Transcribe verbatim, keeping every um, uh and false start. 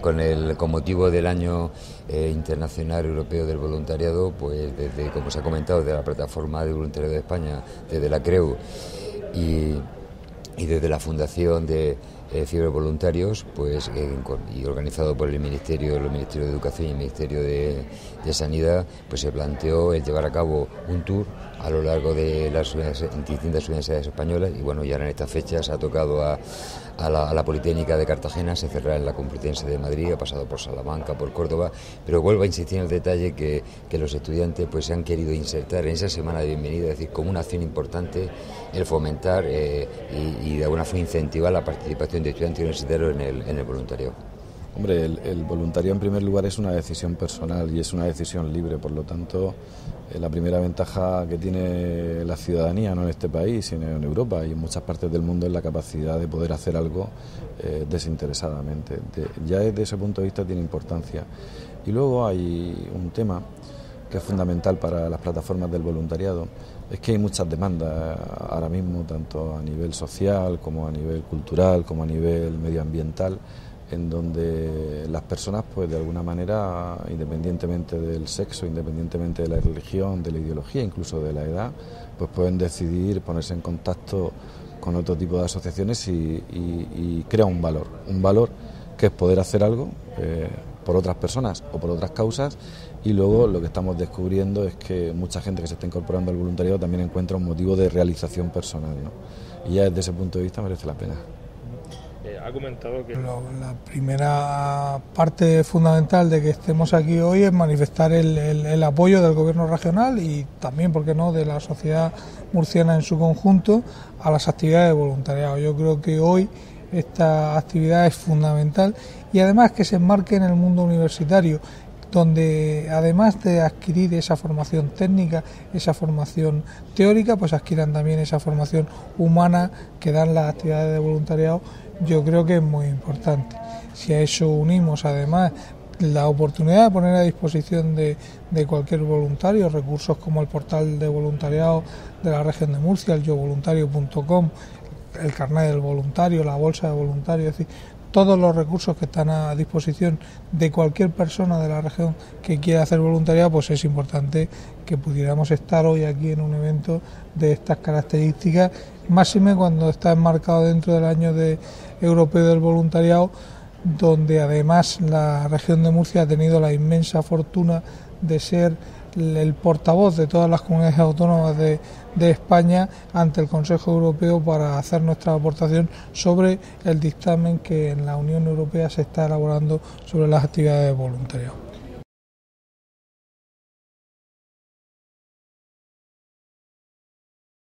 Con, el, con motivo del Año eh, Internacional Europeo del Voluntariado, pues desde, como se ha comentado, de la Plataforma de Voluntariado de España, desde la CREU y, y desde la Fundación de eh, Cibervoluntarios, pues eh, y organizado por el Ministerio, el Ministerio de Educación y el Ministerio de, de Sanidad, pues se planteó el llevar a cabo un tour a lo largo de las distintas universidades españolas, y bueno, ya en estas fechas ha tocado a A la, a la Politécnica de Cartagena, se cerrará en la Complutense de Madrid, ha pasado por Salamanca, por Córdoba, pero vuelvo a insistir en el detalle que, que los estudiantes pues se han querido insertar en esa semana de bienvenida, es decir, como una acción importante el fomentar eh, y, y de alguna forma incentivar la participación de estudiantes universitarios en el, en el voluntariado. Hombre, el, el voluntario en primer lugar es una decisión personal y es una decisión libre, por lo tanto eh, la primera ventaja que tiene la ciudadanía, no en este país, sino en Europa y en muchas partes del mundo, es la capacidad de poder hacer algo eh, desinteresadamente. De, ya desde ese punto de vista tiene importancia. Y luego hay un tema que es fundamental para las plataformas del voluntariado, es que hay muchas demandas ahora mismo, tanto a nivel social como a nivel cultural, como a nivel medioambiental, en donde las personas, pues de alguna manera, independientemente del sexo, independientemente de la religión, de la ideología, incluso de la edad, pues pueden decidir ponerse en contacto con otro tipo de asociaciones y, y, y crea un valor, un valor que es poder hacer algo eh, por otras personas o por otras causas. Y luego lo que estamos descubriendo es que mucha gente que se está incorporando al voluntariado también encuentra un motivo de realización personal, ¿no? Y ya desde ese punto de vista merece la pena. Eh, ha comentado que la primera parte fundamental de que estemos aquí hoy es manifestar el, el, el apoyo del gobierno regional y también, ¿por qué no?, de la sociedad murciana en su conjunto a las actividades de voluntariado. Yo creo que hoy esta actividad es fundamental y además que se enmarque en el mundo universitario, donde además de adquirir esa formación técnica, esa formación teórica, pues adquieran también esa formación humana que dan las actividades de voluntariado. Yo creo que es muy importante. Si a eso unimos además la oportunidad de poner a disposición de, de cualquier voluntario recursos como el portal de voluntariado de la Región de Murcia, el yo voluntario punto com, el carnet del voluntario, la bolsa de voluntario, es decir, todos los recursos que están a disposición de cualquier persona de la región que quiera hacer voluntariado, pues es importante que pudiéramos estar hoy aquí en un evento de estas características, máxime cuando está enmarcado dentro del Año de Europeo del Voluntariado, donde además la Región de Murcia ha tenido la inmensa fortuna de ser el portavoz de todas las comunidades autónomas de, de España ante el Consejo Europeo para hacer nuestra aportación sobre el dictamen que en la Unión Europea se está elaborando sobre las actividades de voluntariado.